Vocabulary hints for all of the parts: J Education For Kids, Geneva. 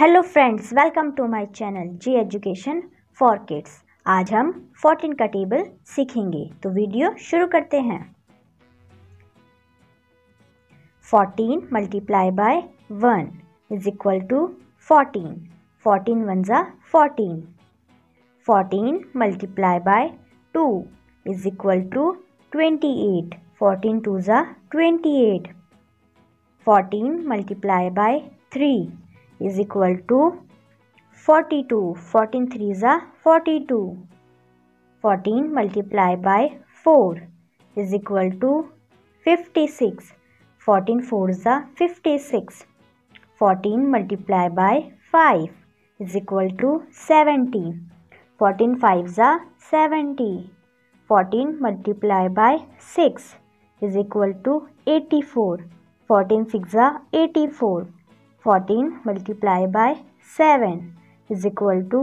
Hello friends, welcome to my channel G education for kids. आज हम 14 का table सीखेंगे, तो वीडियो शुरू करते हैं। 14 multiply by 1 is equal to 14। 14 one ज़ा 14। 14 multiply by 2 is equal to 28। 14 two ज़ा 28। 14 multiply by 3 is equal to 42, 14 threes are 42, 14 multiplied by 4 is equal to 56, 14 fours are 56, 14 multiplied by 5 is equal to 70, 14 fives are 70, 14 multiplied by 6 is equal to 84, 14 sixes are 84, 14 multiplied by 7 is equal to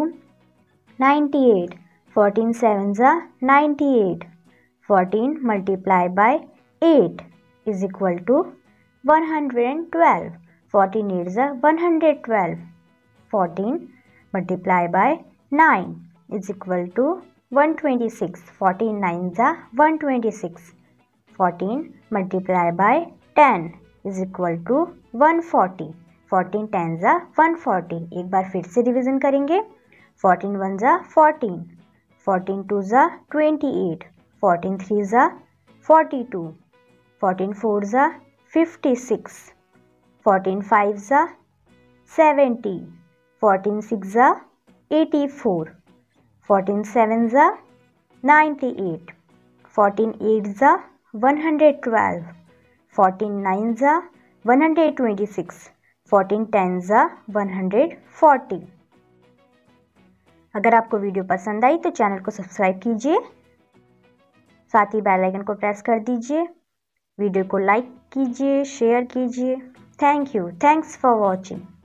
98. 14 sevens are 98. 14 multiplied by 8 is equal to 112. 14 eights are 112. 14 multiplied by 9 is equal to 126. 14 nines are 126. 14 multiplied by 10 is equal to 140. 14 ten ज़ा 140। एक बार फिर से revision करेंगे। 14 one ज़ा 14, 14 two ज़ा 28, 14 three ज़ा 42, 14 four ज़ा 56, 14 फाइव ज़ा 70, 14 सिक्स ज़ा 84, 14 सेवन ज़ा 98, 14 एट ज़ा 112, 14 नाइन ज़ा 126, 14 टेन्स आर 140। अगर आपको वीडियो पसंद आई तो चैनल को सब्सक्राइब कीजिए, साथ ही बेल आइकन को प्रेस कर दीजिए। वीडियो को लाइक कीजिए, शेयर कीजिए। Thank you, thanks for watching.